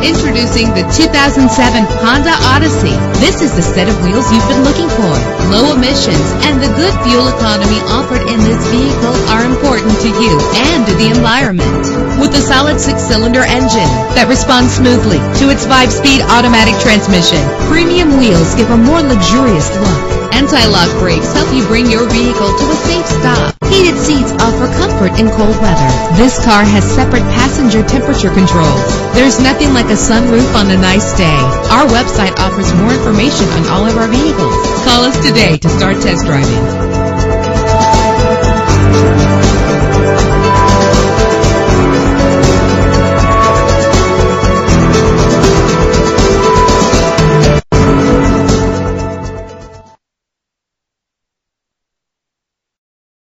Introducing the 2007 Honda Odyssey. This is the set of wheels you've been looking for. Low emissions and the good fuel economy offered in this vehicle are important to you and to the environment. With a solid 6-cylinder engine that responds smoothly to its 5-speed automatic transmission, premium wheels give a more luxurious look. Anti-lock brakes help you bring your vehicle to a safe stop. Heated seats offer comfort in cold weather. This car has separate passenger temperature controls. There's nothing like a sunroof on a nice day. Our website offers more information on all of our vehicles. Call us today to start test driving.